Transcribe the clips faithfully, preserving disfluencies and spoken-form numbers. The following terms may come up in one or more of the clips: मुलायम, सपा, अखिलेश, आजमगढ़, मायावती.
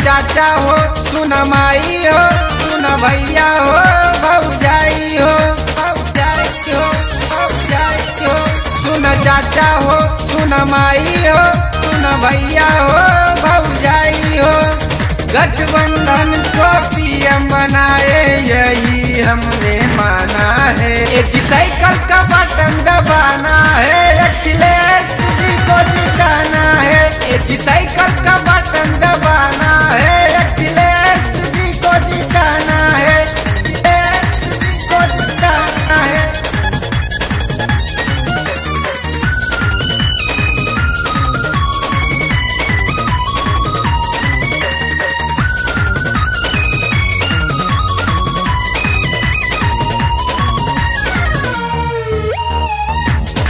चाचा हो, सुन माई हो, सुन भैया हो, भौजाई हो, भौजाई हो, भौजाई हो, सुन चाचा हो, सुन माई हो, सुन भैया हो, भौजाई हो। गठबंधन को पीएम बनाए यही हमने माना है, एक साइकिल का बटन दबाना है, अखिलेश जी को जिताना है, एक साइकिल का बटन दबाना है, अखिलेश जी को जिताना है, अखिलेश जी को जिताना है।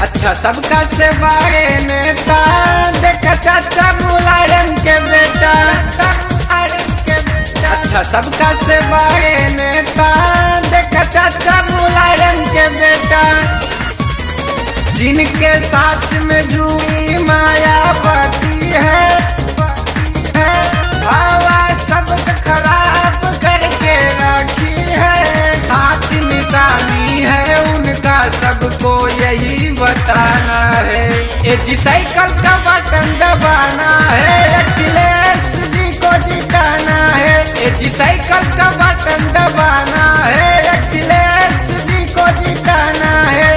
अच्छा सबका से बड़े नेता, देखा चाचा मुलायम के बेटा, अच्छा सबका से बड़े नेता, देखा चाचा मुलायम के बेटा। जिनके साथ में जुड़ी मायावती है, हवा सब खराब करके रखी है, हाथ निशानी है उनका, सबको यही बताना है, एजी साइकिल का बटन दबाना है, अखिलेश जी को जिताना है, एजी साइकिल का बटन दबाना है, अखिलेश जी को जिताना है।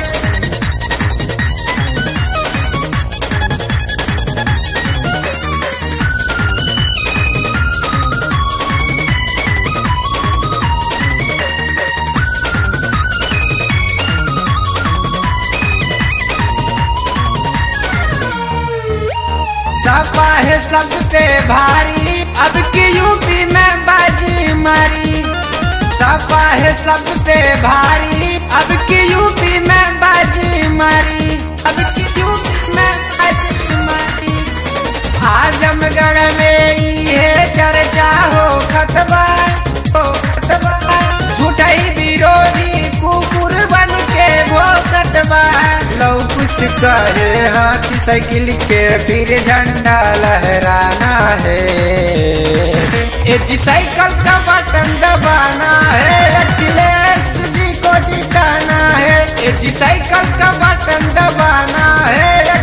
सपा है सब पे भारी, अब की यूपी में बाजी मारी, सपा है सब पे भारी, अब की यूपी में बाजी मारी, अब की यूपी में बाजी मारी। आजमगढ़ में ये चर्चा हो खतबा, हो खतबा, झूठा ही विरोधी कुकुर बन के भोकतबा, लौक करे हाथ साइकिल के फिर झंडा लहराना है, एजी साइकिल का बटन दबाना है, अखिलेश जी को जिताना है, एजी साइकिल का बटन दबाना है।